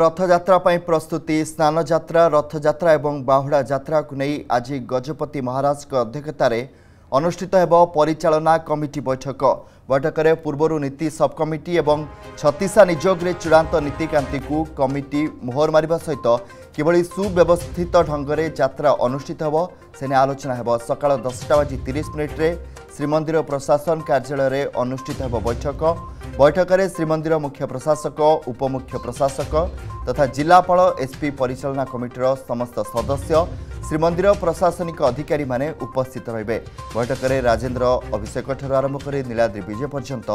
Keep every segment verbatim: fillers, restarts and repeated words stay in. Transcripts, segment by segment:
रथयात्रा प्रस्तुति स्नान यात्रा रथयात्रा एवं बाहुडा यात्रा को नहीं आज गजपति महाराज अध्यक्षता रे अनुष्ठित होगा परिचालना कमिटी बैठक बैठक में पूर्वर नीति सब कमिटी एवं छत्तीसा निजोग चूड़ांत नीतिकांति को कमिटी मोहर मारिबा सहित किभली सुव्यवस्थित ढंग से यात्रा अनुष्ठित होगा सेने आलोचना होगा। सकाल दसटा बाजि तीस मिनिट रे श्रीमंदिर प्रशासन कार्यालय रे अनुष्ठित होगा बैठक बैठक में श्रीमंदिर मुख्य प्रशासक उपमुख्य प्रशासक तथा जिलापाल एसपी परिचालना कमिटीर समस्त सदस्य श्रीमंदिर प्रशासनिक अधिकारी माने उपस्थित रहिबे। बैठक में राजेंद्र अभिषेक ठर आरंभ कर नीलाद्री विजय पर्यंत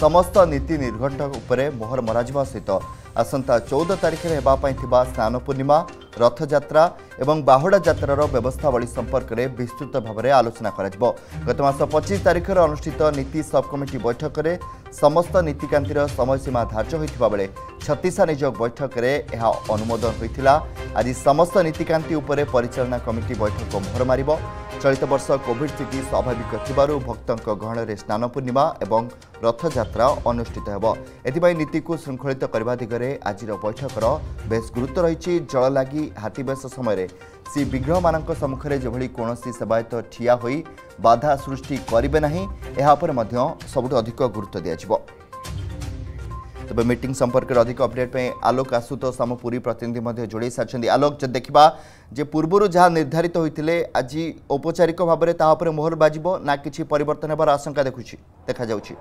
समस्त नीति निर्घंट उपरे मोहर मराजिबा सहित आसंता चौदह तारिख में होगा थिबा स्नान पूर्णिमा रथयात्रा एवं बाहुडा यात्रार व्यवस्थावली संपर्क में विस्तृत भाव में आलोचना हो। गत मास पच्चीस तारिख में अनुष्ठित नीति सब कमिटी बैठक में समस्त नीतिकांतिर समयसीमा धार्य होता बेले छत्तीसा निजोग बैठक में यह अनुमोदन होता। आज समस्त नीतिकांति उपरे परिचालना कमिटी बैठक मोहर मारिब। चलित वर्ष कोविड स्थिति स्वाभाविक थिबारु भक्तों गहण में स्नान पूर्णिमा एवं रथयात्रा अनुष्ठित होगा। एथिपाई नीति को श्रृंखलित करने दिगरे आजिर बैठकर बेस गुरुत्व रही। जल लगी हाथीबेश समय श्री विग्रह मानक सम्मुखें जोभली कौनसी सेवायत ठिया होई बाधा सृष्टि करिबे नहीं एहा पर मध्य सबुठु अधिक गुरुत्व दियाजिबो। तबे मीटिंग संपर्क में अधिक अपडेट पे आलोक आशुतोष आम पूरी प्रतिनिधि जोड़ सारी। आलोक जब देखा जे पूर्व जहाँ निर्धारित होते आज औपचारिक भाव में तापर मोहर बाजिब ना किसी परिवर्तन होबार आशंका देखुछि देखा जाउछि।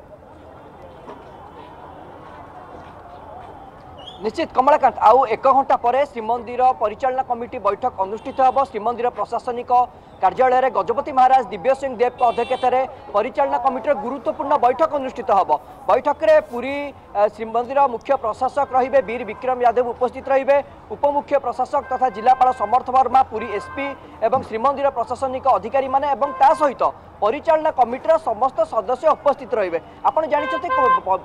निश्चित कमलाकांत आउ एक घंटा पर श्रीमंदिर परिचालना कमिटी बैठक अनुष्ठित होब। श्रीमंदिर प्रशासनिक कार्यालय में गजपति महाराज दिव्य सिंह देव अध्यक्षतार परिचालना कमिटीर गुरुत्वपूर्ण बैठक अनुष्ठित होब। बैठक में पूरी श्रीमंदिर मुख्य प्रशासक रहिबे बीर विक्रम यादव उपस्थित रहिबे। उपमुख्य प्रशासक तथा जिलापाल समर्थ वर्मा पूरी एसपी एवं श्रीमंदिर प्रशासनिक अधिकारी माने एवं ता सहित परिचालना कमिटीर समस्त सदस्य उपस्थित रहिबे। आपण जानिछते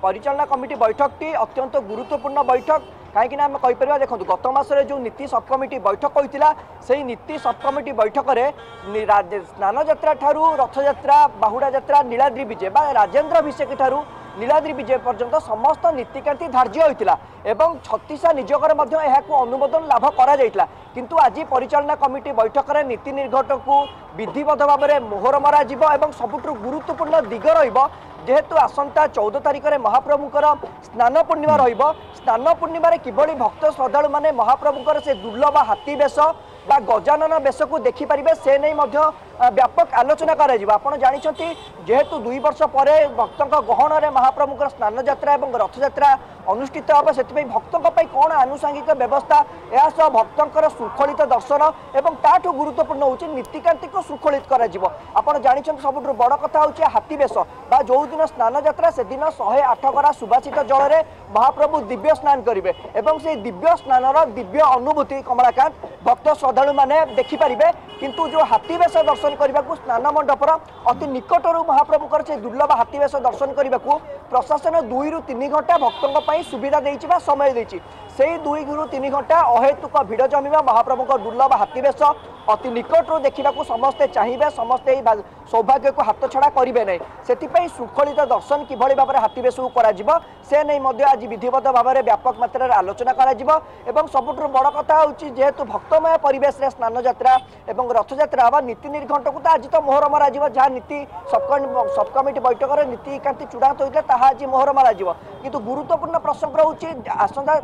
परिचालना कमिटी बैठकटी अत्यंत गुरुत्वपूर्ण बैठक कहीं आम कहीपर देखो गत मासरे जो नीति सब कमिटी बैठक होता से नीति सब कमिटी बैठक में स्नान यात्रा ठारू रथयात्रा बाहुडा यात्रा नीलाद्री विजय बा राजेंद्र अभिषेक ठारू नीलाद्री विजय पर्यंत समस्त नीतिकांति धार्य होता एवं छत्तीसा निजोगर अनुमोदन लाभ करा जाइतला। किंतु आज परिचालना कमिटी बैठक में नीति निर्घट को विधिबद्ध भाव में मोहर मराजिब एवं सबुठु गुरुत्वपूर्ण दिग रहिबो। जेहेतु आसंता चौदह तारिख में महाप्रभुंकर स्नान पूर्णिमा रहिबो। स्नान पूर्णिमार किभली भक्त श्रद्धालु माने महाप्रभुंकर से दुर्लभ हाथी बेश बा गजानन बेश को देखिपारे से नहीं व्यापक आलोचना करें। जानते जेहेतु दुई वर्ष पर भक्त गहन में महाप्रभुंकर स्नान यात्रा एवं रथयात्रा अनुष्ठित होगा से भक्तों कौन आनुषांगिक व्यवस्था यासह भक्तों शृंखलित दर्शन एवं ताठू गुरुत्वपूर्ण होती नीतिकांति को शृंखलित कर। जानते सबुठ बड़ कथा हूँ हाथी बेश बा जो दिन स्नान यात्रा से दिन शहे आठ गरा सुभाषित जल में महाप्रभु दिव्य स्नान करेंगे एवं से दिव्य स्नानर दिव्य अनुभूति कमलाकांत भक्त श्रद्धालु मैंने देखिपारे। किंतु जो हाथी बेश दर्शन करने को स्नान मंडपर अति निकटर महाप्रभुकर से दुर्लभ हाथी बेश दर्शन करने को प्रशासन दुई रु तीन घंटा भक्तों पर सुविधा देछि बा समय देछि। से दुई रु तीन घंटा अहेतुक भिड़ जमीवा महाप्रभुक दुर्लभ हाथी बेश अति निकट रू देखा समस्ते चाहिए समस्ते सौभाग्य को हाथ छड़ा करेंगे ना से शृंखलित दर्शन किभली भाव में हाथी बेश से नहीं आज विधिवत भाव में व्यापक मात्रा आलोचना एवं सबुठ बड़ कथा हूँ जेहेतु भक्तमय परेश स्नान यात्रा एवं रथयात्रा व नीति निर्घंट को आज तो मोहर मराजिब जहाँ नीति सब कमिटी बैठक में नीतिकांति चूड़ांत होता ताहा आज मोहर मराजिब। किंतु गुरुत्वपूर्ण प्रसंग रही आसंता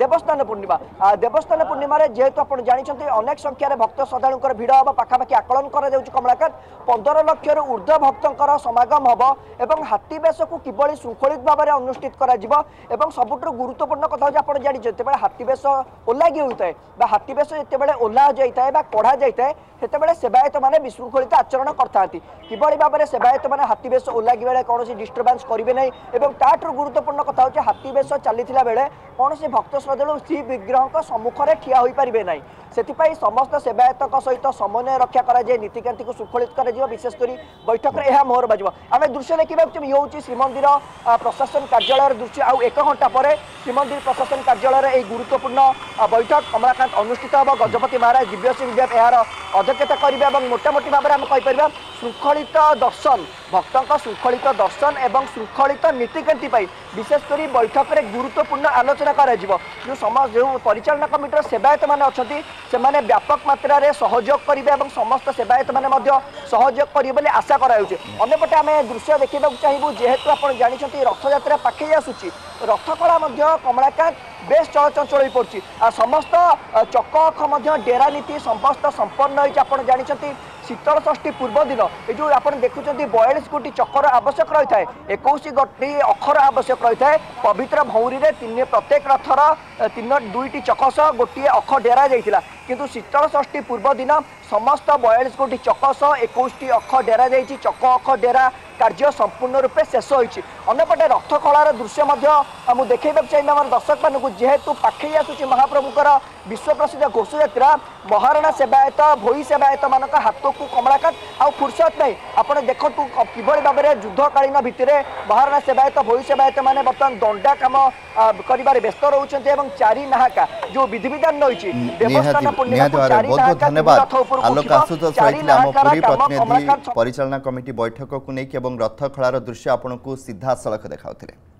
देवस्थान पूर्णिमा देवस्थान पूर्णिमा जेहेतु आप जानते अनेक संख्यार भक्त श्रद्धालुं भिड़ हम पाखापाखि आकलन कमलाकांत पंदर लक्षर ऊर्ध्व भक्तों समागम हम एवं हाथी बेश को किभली शृंखलित भाव में अनुष्ठित एवं सबुठ गुरुत्वपूर्ण कथा आप जानते जो हाथी बेश ओलागी होता है हाथी बेश जितेबाला ओला जाता है कढ़ा जाता है से सेवायत मैंने विशृंखलित आचरण करता किभली भाव में सेवायत मैंने हाथी बेश ओलागी बेले कौन डिस्टर्बांस करेंगे ना और ताठू गुरुत्वपूर्ण कथा हूँ हाथी बेश चली बेले कौन भक्त श्रद्धालु श्री विग्रह सम्मुखें ठिया हो पारे ना से समस्त सेवायत सहित समन्वय रक्षा कराए नीतिकांति को शृंखलित कर विशेषकर बैठक में यह मोहर बाजिब। आम दृश्य देखा ये हूँ श्रीमंदिर प्रशासन कार्यालय दृश्य आउ एक घंटा पर श्रीमंदिर प्रशासन कार्यालय यह गुरुत्वपूर्ण बैठक कमलाकांत अनुष्ठित होगा। गजपति महाराज दिव्य सिंह देव यार अध्यक्षता करेंगे और मोटामोटी भाव में आम कहीपर श्रृंखलित दर्शन भक्तों श्रृंखलित दर्शन एवं श्रृंखलित नीतिकांति विशेषकर बैठक में गुरुत्वपूर्ण आलोचना कर जो समाज जो परिचालना कमिटर सेवायत मैंने अच्छा से व्यापक मात्रा में सहयोग करेंगे और समस्त सेवायत मैंने सहयोग करेंगे बोली आशा करपटे आम दृश्य देखा चाहूँ जेहेतु आप जानते रथयात्रा पाखे आसूची रथ कला कमलाकांत बेस चलचंचल हो पड़ी आ समस्त चकअख डेरा नीति समस्त संपन्न होती आप जानते शीतल षष्ठी पूर्व दिन ये जो आप देखुं बयालीस गोटी चक्कर आवश्यक रही है इक्कीस गोटी अखर आवश्यक रही है पवित्र भौरी में प्रत्येक रथर तीन दुईटी चक सह गोटे अख डेर जाता किंतु शीतल षष्ठी पूर्व दिन समस्त बयालीस गोटी चक सह इक्कीस अख डेर जाइए चक अख डेरा कार्य संपूर्ण रूपे शेष होनेपटे रथ कलार दृश्य देखे चाहिए आम दर्शक मानक जेहेतु पाखे आसूची महाप्रभुकर विश्व प्रसिद्ध घोषयात्रा महाराणा सेवायत भोई सेवायत मान हाथ को कमलाकांत आउ फुर्सत नहीं आपड़ देखूँ कि भाव में युद्धकालीन भितर महाराणा सेवायत भोई सेवायत मैंने बर्तमान दंडा कम कर व्यस्त रोचे और चारि नाहका जो विधिविधान रही देवस्थान पूर्णिमा परिचालना कमिटी बैठक को लेकिन रथ खड़ार दृश्य आपन को सीधा सड़क देखा।